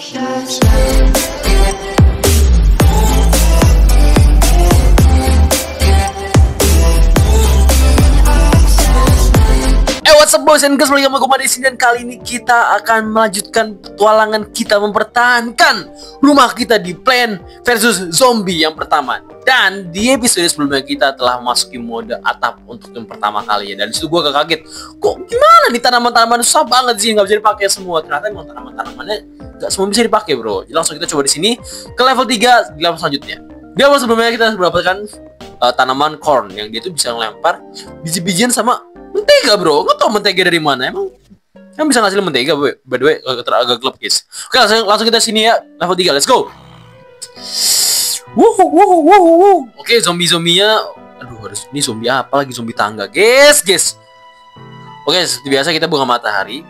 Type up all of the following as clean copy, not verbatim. What's up boys and girls, welcome back to dan kali ini kita akan melanjutkan petualangan kita mempertahankan rumah kita di Plannt's versus Zombie yang pertama. Dan di episode sebelumnya kita telah memasuki mode atap untuk yang pertama kali ya. Dan disitu gue agak kaget, kok gimana nih tanaman-tanaman susah banget sih, nggak bisa dipakai semua. Ternyata memang tanaman-tanamannya nggak semua bisa dipakai bro. Jadi langsung kita coba di sini ke level 3 di level selanjutnya. Di level sebelumnya kita mendapatkan tanaman corn yang dia tuh bisa ngelempar biji-bijian sama mentega bro. Nggak tau mentega dari mana, emang kan bisa ngasilin mentega bro. By the way agak gelap guys. Oke langsung kita sini ya, level 3, let's go. Oke zombie-zombinya, aduh harus, ini zombie apa lagi, zombie tangga guys guys. Oke seperti biasa kita buka matahari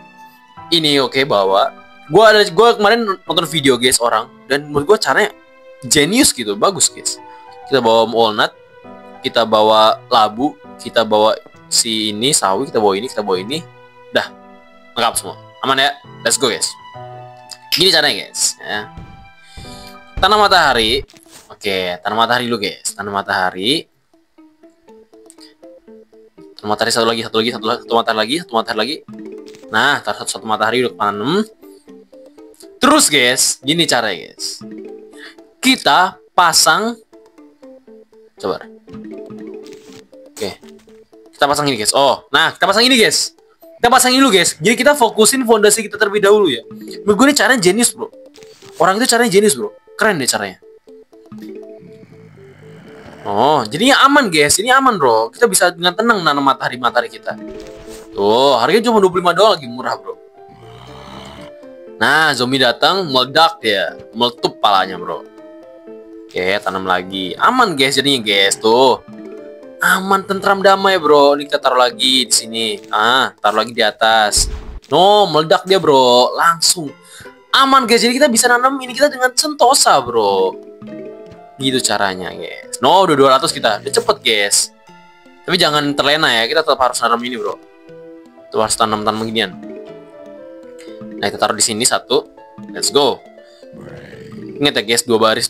ini. Oke bawa, gua kemarin nonton video guys orang, dan menurut gua caranya genius gitu, bagus guys. Kita bawa walnut, kita bawa labu, kita bawa si ini sawi, kita bawa ini, dah lengkap semua, aman ya, let's go guys. Gini caranya guys ya. Tanam matahari. Oke tanam matahari dulu guys, tanam matahari satu matahari lagi. Nah taruh satu matahari udah tanam. Terus guys gini caranya guys, kita pasang, coba oke kita pasang ini guys. Oh, nah kita pasang ini guys. Kita pasang ini dulu guys. Jadi kita fokusin fondasi kita terlebih dahulu ya. Menurut gue ini caranya jenius bro. Orang itu caranya jenius bro. Keren deh caranya. Oh, jadinya aman guys. Ini aman bro. Kita bisa dengan tenang nanam matahari kita. Tuh, harganya cuma $25 lagi, murah bro. Nah, zombie datang meledak ya, meletup palanya bro. Oke, tanam lagi. Aman guys jadinya guys. Tuh. Aman, tentram, damai bro. Ini kita taruh lagi di sini. Ah, taruh lagi di atas. No, meledak dia bro. Langsung aman guys. Jadi kita bisa nanam ini kita dengan sentosa bro. Gitu caranya guys. No, udah 200 kita. Udah cepet guys. Tapi jangan terlena ya. Kita tetap harus nanam ini bro. Tuh harus tanam ginian. Nah, kita taruh di sini satu. Let's go. Ingat ya guys, dua baris.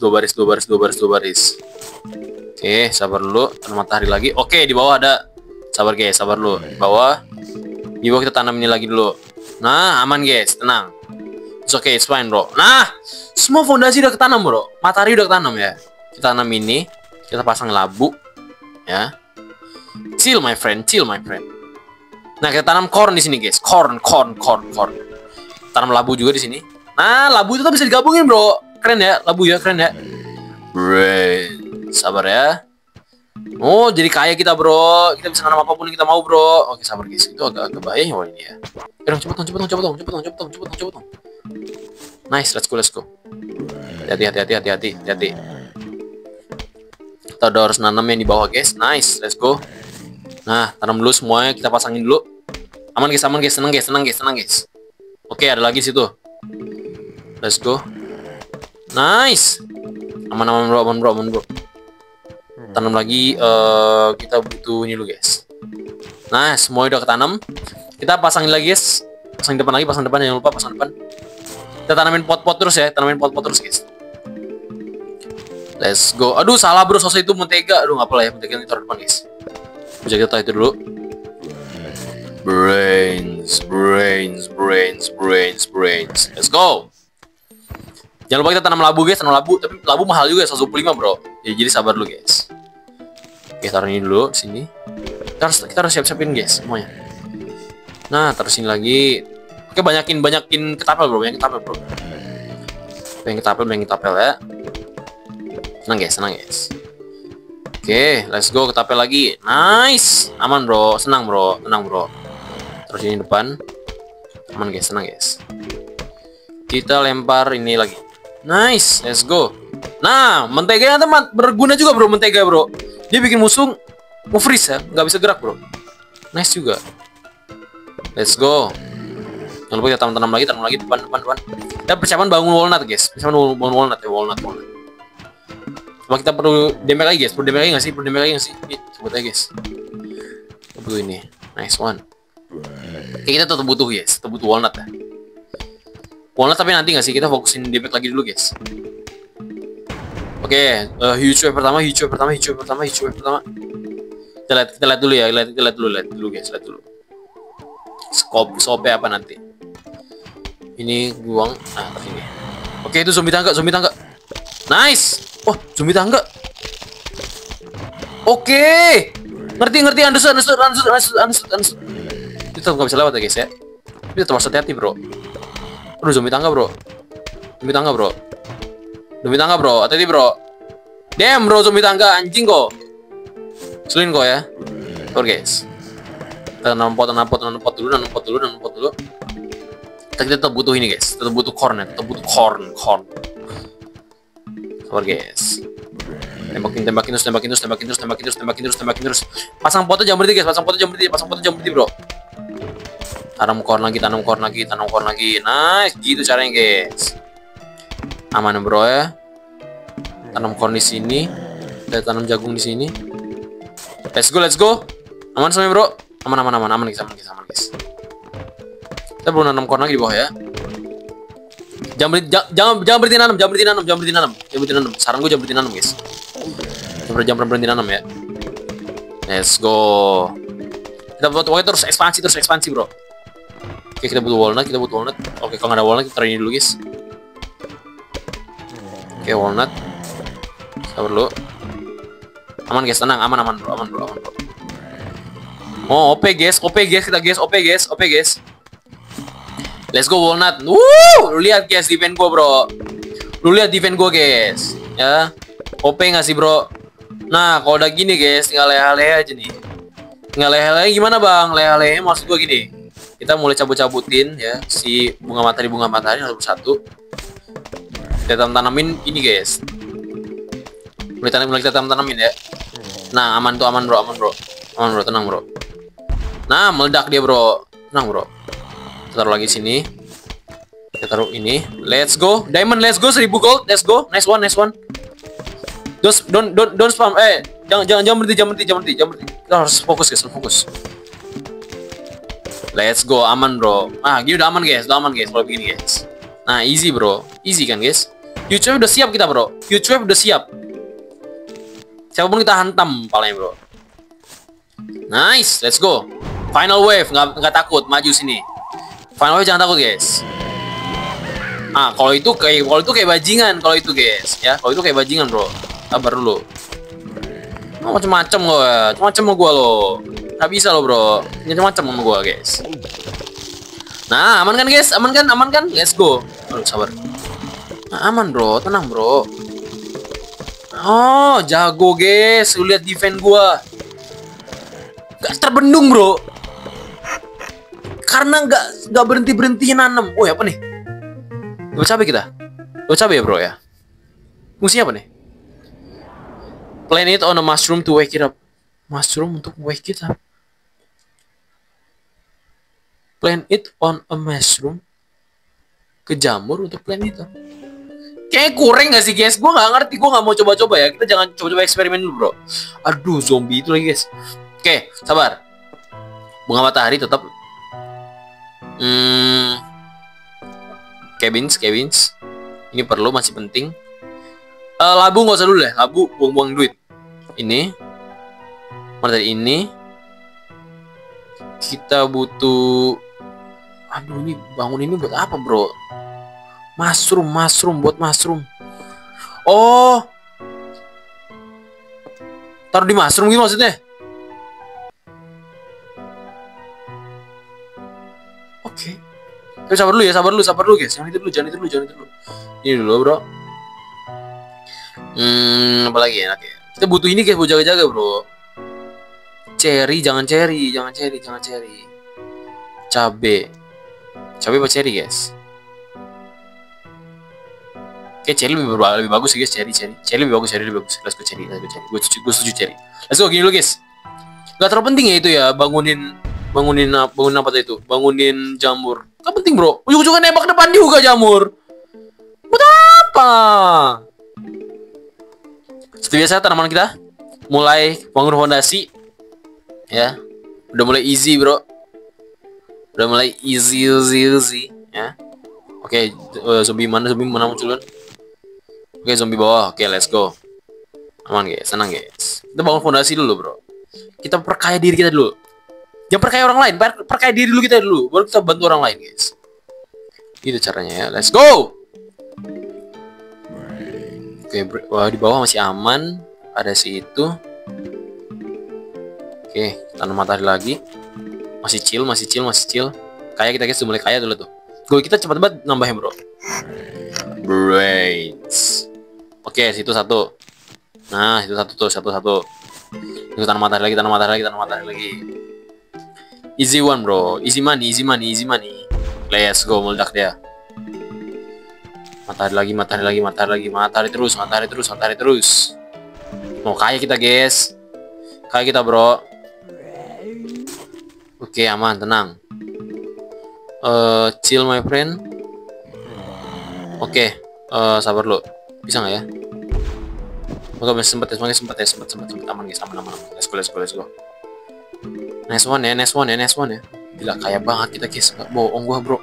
Oke, sabar dulu, tanam matahari lagi. Oke, di bawah ada. Sabar guys, sabar dulu. Di bawah kita tanam ini lagi dulu. Nah, aman guys, tenang. It's okay, it's fine bro. Nah, semua fondasi udah ketanam bro. Matahari udah ketanam ya. Kita tanam ini, kita pasang labu. Ya. Chill my friend, chill my friend. Nah, kita tanam corn di sini guys. Corn. Tanam labu juga di sini. Nah, labu itu tuh bisa digabungin bro. Keren ya, labu ya, keren ya. Right. Sabar ya. Oh jadi kaya kita bro. Kita bisa nanam apapun yang kita mau bro. Oke sabar guys. Itu agak bahaya ya ini ya. Cepet dong. Nice, let's go. Hati-hati. Kita udah harus nanam yang di bawah guys. Nice, let's go. Nah tanam dulu semuanya. Kita pasangin dulu. Aman guys. Seneng guys. Oke ada lagi situ. Let's go. Nice. Aman bro. Tanam lagi, kita butuh ini dulu guys. Nah semuanya udah ketanam. Kita pasangin lagi guys. Pasang depan lagi, jangan lupa pasang depan. Kita tanamin pot-pot terus ya, guys. Let's go. Aduh salah bro, sosok itu mentega. Aduh apalah ya, mentega ini taruh depan guys. Bisa kita taruh itu dulu. Brains. Let's go. Jangan lupa kita tanam labu guys, tapi labu mahal juga, 125 bro. Jadi sabar dulu guys. Oke, taruh ini dulu sini. Kita harus siap-siapin guys semuanya. Nah, taruh sini lagi. Oke, banyakin ketapel bro, banyakin ketapel ya. Senang guys. Oke, let's go ketapel lagi. Nice. Aman bro, tenang bro. Terus ini depan. Aman guys, senang guys. Kita lempar ini lagi. Nice, let's go. Nah, menteganya teman berguna juga bro, Dia bikin musuh nge-freeze ya, nggak bisa gerak bro. Nice juga. Let's go. Jangan lupa kita tanam lagi depan. Kita persiapan bangun walnut guys. Persiapan bangun walnut. Coba kita perlu damage lagi guys. Perlu damage lagi nggak sih? Ini coba aja guys. Butuh ini. Nice one. Oke, kita tetap butuh guys. Tetap butuh walnut ya. Walnut tapi nanti nggak sih, kita fokusin damage lagi dulu guys. Oke, huge wave pertama, huge wave pertama, huge wave pertama, huge wave pertama. Kita lihat dulu ya, lihat dulu guys, lihat dulu. Scope apa nanti? Ini buang, nah ini. Oke, itu zombie tangga. Nice. Oh, zombie tangga. Oke. Ngerti, understood. Kita nggak bisa lewat ya guys ya. Kita harus hati-hati bro. Aduh, zombie tangga bro, hati-hati bro. Damn bro, zombie tangga anjing kok. Selin kok ya. Oke guys, kita nampot dulu. Kita tetap butuh ini guys, tetap butuh corn. Sabar guys. Tembakin terus. Pasang potnya jangan berhenti bro. Tanam corn lagi. Nice, gitu caranya guys. Aman bro ya. Tanam corn di sini. Kita tanam jagung di sini. Let's go. Aman semuanya bro. Aman guys. Kita belum nanam corn lagi di bawah ya. Jangan berhenti nanam. Saran gue jangan berhenti nanam guys. Jangan berhenti nanam ya. Let's go. Kita butuh terus ekspansi bro. Oke, kita butuh walnut. Oke, kalau nggak ada walnut kita ini dulu guys. Oke, walnut. Sabar dulu. Aman guys, tenang, aman bro. Oh, OP guys. Let's go walnut. Lu lihat guys defense gua bro. Ya. OP nggak sih bro? Nah, kalau udah gini guys, tinggal leha-leha aja nih. Tinggal leha-leha gimana bang? Leha-leha maksud gua gini. Kita mulai cabut-cabutin ya si bunga matahari harus satu. Kita tanamin ini guys. Mulai kita tanamin ya. Nah, aman bro, tenang bro. Nah, meledak dia bro. Tenang bro. Kita taruh lagi sini. Kita taruh ini. Let's go. Diamond, let's go. 1000 gold. Let's go. Nice one. Don't spam. Jangan berhenti. Kita harus fokus guys. Let's go. Aman bro. Nah, gini udah aman guys. Kalau begini guys. Nah, easy bro. Easy kan guys. YouTube udah siap kita bro. Siapapun kita hantam palanya bro. Nice. Let's go. Final wave. Nggak takut. Maju sini. Final wave jangan takut guys. Ah, kalau itu kayak bajingan bro. Sabar dulu. Macem-macem sama gua lo. Nggak bisa lo bro. Macem-macem sama gua guys. Nah, aman kan guys? Let's go. Aduh, sabar. Nah, aman bro, tenang bro. Oh, jago guys. Lu lihat defense gua. Gak terbendung bro. Karena nggak berhenti nanam. Oh, apa nih? Dapat cabai ya bro ya. Fungsinya apa nih? Plant it on a mushroom to wake it up. Plant it on a mushroom. Ke jamur untuk plant itu. Kayaknya kurang nggak sih guys? Gue nggak ngerti. Gue nggak mau coba-coba ya. Kita jangan coba-coba eksperimen dulu bro. Aduh, zombie itu lagi guys. Oke, sabar. Bunga matahari tetap. Cabins ini perlu, masih penting. Labu nggak usah dulu lah, labu buang-buang duit. Ini mana tadi? Ini kita butuh. Aduh, ini bangun ini buat apa bro? Buat mushroom. Oh, taruh di mushroom gitu maksudnya. Oke. Sabar dulu guys. Jangan itu dulu. Ini dulu bro. Apalagi enak ya. Kita butuh ini guys buat jaga-jaga bro. Jangan ceri. Cabe apa ceri guys? Oke, ceri lebih bagus guys, ceri. Ceri lebih bagus. Let's go ceri. Gue setuju ceri. Let's go, gini dulu guys. Gak terlalu penting ya itu ya, bangunin apa itu? Bangunin jamur. Gak penting bro. Ujung-ujungnya nembak depan juga jamur. Buat apa? Seperti biasa tanaman kita mulai bangun fondasi. Ya. Udah mulai easy bro. Ya. Oke, zombie mana muncul kan? Oke, zombie bawah. Oke, let's go. Aman guys, senang guys. Kita bangun fondasi dulu bro. Kita perkaya diri kita dulu. Jangan perkaya orang lain, perkaya diri dulu kita dulu. Baru kita bantu orang lain guys. Gitu caranya ya, let's go. Oke, wah di bawah masih aman. Ada si itu. Oke, tanam matahari lagi. Masih chill. Kaya kita guys, udah mulai kaya dulu tuh. Goal kita cepat banget nambahin bro. Brains. Oke, situ satu. Nah, itu satu tuh, satu. Itu tanam matahari lagi. Easy one bro, easy money. Let's go, meledak dia. Matahari terus. Mau kaya kita guys, kaya kita bro. Oke, aman, tenang. Chill my friend. Oke, sabar lo, bisa nggak ya? Oke, masih sempat, aman guys. Let's go. Next one ya. Gila, kaya banget kita guys, nggak bohong gua bro.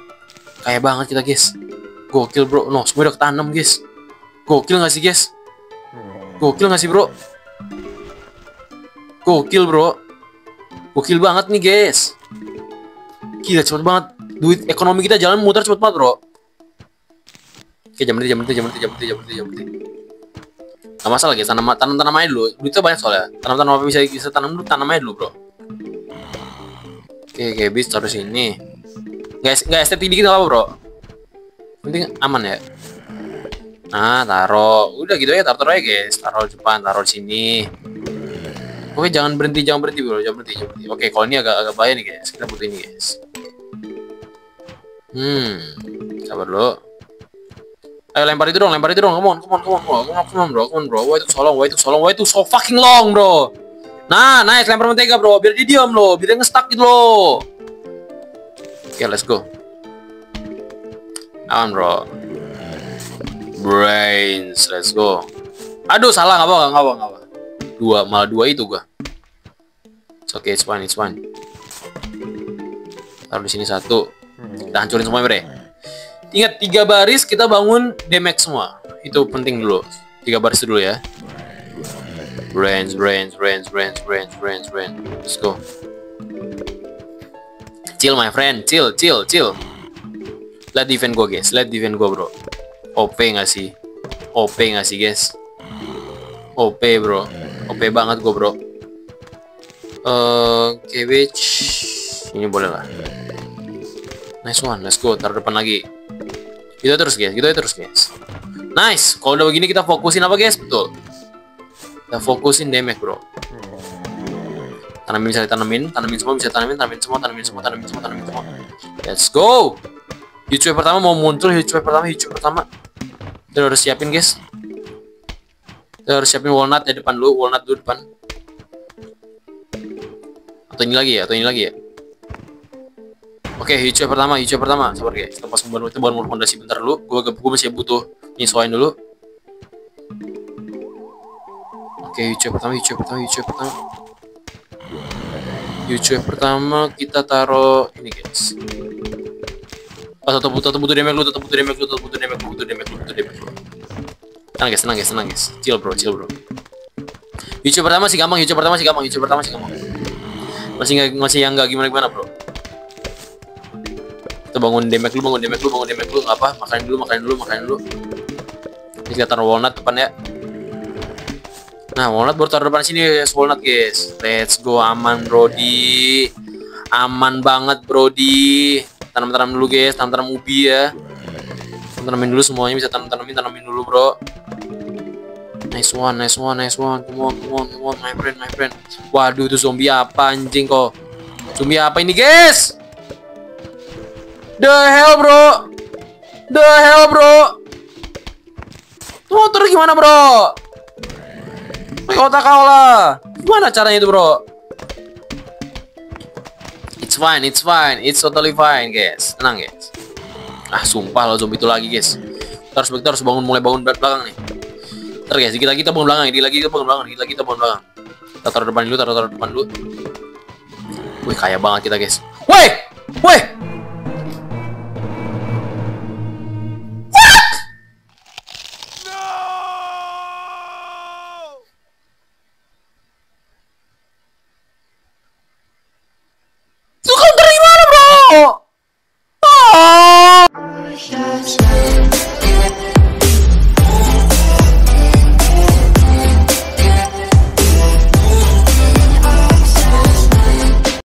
Gokil bro, no semua udah ketanam guys. Gokil nggak sih bro? Gokil banget nih guys. Gila, cepet banget. Duit ekonomi kita jalan muter cepet banget bro. Oke, jam berarti. Gak masalah guys, tanam aja dulu. Duitnya banyak soalnya. Tanam apa bisa tanam dulu, tanam aja dulu bro. Oke, habis taruh sini. Nggak estetik dikit nggak apa bro. Penting aman ya. Nah, taruh. Udah gitu ya, taruh aja guys. Taruh depan, taruh sini. Oke, jangan berhenti bro, jangan berhenti. Oke, kalau ini agak bahaya nih guys. Kita butuh ini guys. Sabar dulu. Ayo lempar itu dong. Come on bro. Why took so long? So fucking long bro. Nah, nice, lempar mentega bro. Biar dia diam loh, biar dia nge-stuck gitu loh. Oke, let's go. Aman bro. Brains, let's go. Aduh, salah, nggak apa. Malah dua itu gua. Oke, it's fine. Taruh di sini satu. Kita hancurin semua bre. Ingat 3 baris kita bangun damage semua. Itu penting dulu. 3 baris dulu ya. Brains. Let's go. Chill my friend, chill. Let defend gua, bro. OP nggak sih, guys? OP, bro. OP banget gua, bro. Cabbage. Ini boleh lah. Nice one, let's go. Taruh depan lagi. Gitu terus, guys. Nice. Kalau udah begini kita fokusin apa, guys? Betul. Kita fokusin damage, bro. Tanamin semua. Let's go. Hijau pertama mau muncul. Kita harus siapin guys. Kita harus siapin walnut ya depan. Atau ini lagi ya. Oke, hijau pertama. Sabar guys. Kita pas membangun itu bangun fondasi bentar dulu. Gua masih butuh nyesuaiin dulu. Oke, hijau pertama. Hijau pertama kita taruh ini guys. Tetap butuh damage lu. Tenang guys. Chill bro. Hijau pertama sih gampang. Masih yang enggak gimana bro. Kita bangun damage lu. Enggak apa, makanin dulu. Ini kita taruh walnut depan ya. Nah, walnut baru taruh depan sini guys, walnut guys. Let's go, aman Brody. Aman banget Brody. Tanam dulu guys, tanam ubi ya. Tanamin dulu semuanya, bisa tanamin dulu bro. Nice one. Come on, my friend. Waduh, itu zombie apa anjing kok? Zombie apa ini guys? The hell bro. Tuh terus gimana bro? Pakai otak kau lah. Gimana caranya itu bro? It's fine. It's totally fine, guys. Tenang, guys. Ah, sumpah lo zombie itu lagi, guys. Kita harus mulai bangun belakang nih. Ntar guys, dikit lagi kita bangun belakang. Kita taruh depan dulu. Wih, kaya banget kita, guys. Woi!